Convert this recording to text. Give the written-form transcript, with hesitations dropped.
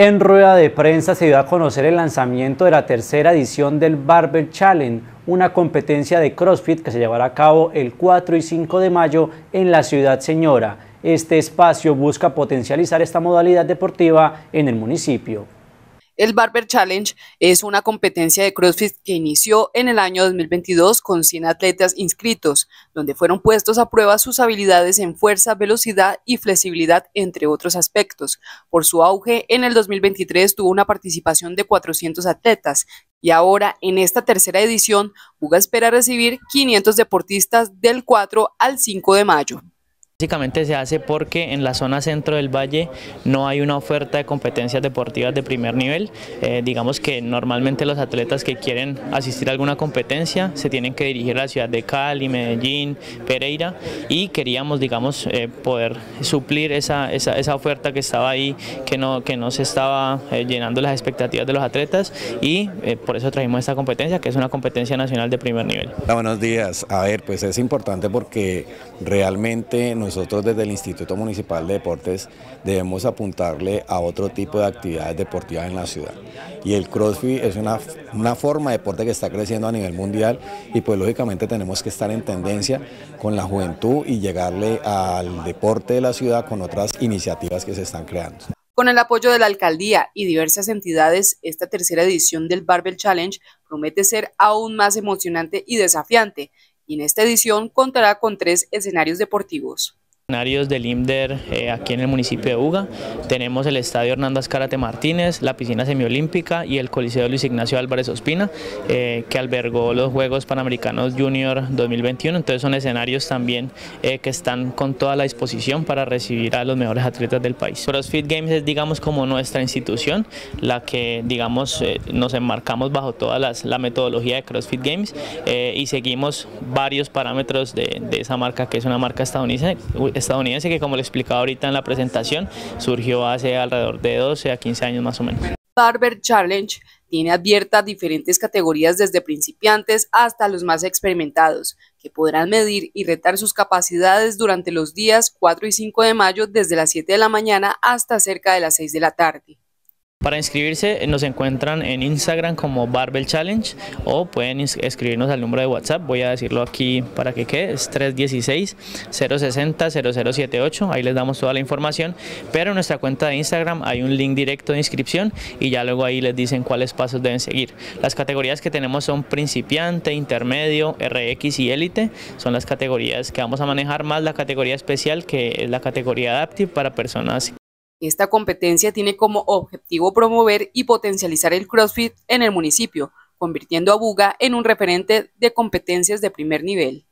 En rueda de prensa se dio a conocer el lanzamiento de la tercera edición del Barber Challenge, una competencia de CrossFit que se llevará a cabo el 4 y 5 de mayo en la ciudad señora. Este espacio busca potencializar esta modalidad deportiva en el municipio. El Barber Challenge es una competencia de CrossFit que inició en el año 2022 con 100 atletas inscritos, donde fueron puestos a prueba sus habilidades en fuerza, velocidad y flexibilidad, entre otros aspectos. Por su auge, en el 2023 tuvo una participación de 400 atletas y ahora, en esta tercera edición, Buga espera recibir 500 deportistas del 4 al 5 de mayo. Básicamente se hace porque en la zona centro del valle no hay una oferta de competencias deportivas de primer nivel. Digamos que normalmente los atletas que quieren asistir a alguna competencia se tienen que dirigir a la ciudad de Cali, Medellín, Pereira, y queríamos, digamos, poder suplir esa oferta que estaba ahí, que no se estaba llenando las expectativas de los atletas, y por eso trajimos esta competencia, que es una competencia nacional de primer nivel. Hola, buenos días. A ver, pues es importante porque realmente nosotros desde el Instituto Municipal de Deportes debemos apuntarle a otro tipo de actividades deportivas en la ciudad. Y el CrossFit es una forma de deporte que está creciendo a nivel mundial, y pues lógicamente tenemos que estar en tendencia con la juventud y llegarle al deporte de la ciudad con otras iniciativas que se están creando. Con el apoyo de la alcaldía y diversas entidades, esta tercera edición del Barbell Challenge promete ser aún más emocionante y desafiante. Y en esta edición contará con 3 escenarios deportivos. Escenarios del IMDER aquí en el municipio de Buga. Tenemos el estadio Hernando Azcárate Martínez, la piscina semiolímpica y el coliseo Luis Ignacio Álvarez Ospina, que albergó los Juegos Panamericanos Junior 2021. Entonces son escenarios también que están con toda la disposición para recibir a los mejores atletas del país. CrossFit Games es, digamos, como nuestra institución, la que, digamos, nos enmarcamos bajo toda la metodología de CrossFit Games y seguimos varios parámetros de esa marca, que es una marca estadounidense que, como le explicaba ahorita en la presentación, surgió hace alrededor de 12 a 15 años más o menos. Barber Challenge tiene abiertas diferentes categorías, desde principiantes hasta los más experimentados, que podrán medir y retar sus capacidades durante los días 4 y 5 de mayo, desde las 7 de la mañana hasta cerca de las 6 de la tarde. Para inscribirse nos encuentran en Instagram como Barbell Challenge, o pueden escribirnos al número de WhatsApp. Voy a decirlo aquí para que quede, es 316-060-0078, ahí les damos toda la información, pero en nuestra cuenta de Instagram hay un link directo de inscripción y ya luego ahí les dicen cuáles pasos deben seguir. Las categorías que tenemos son principiante, intermedio, RX y élite, son las categorías que vamos a manejar, más la categoría especial, que es la categoría adaptive para personas. Esta competencia tiene como objetivo promover y potencializar el CrossFit en el municipio, convirtiendo a Buga en un referente de competencias de primer nivel.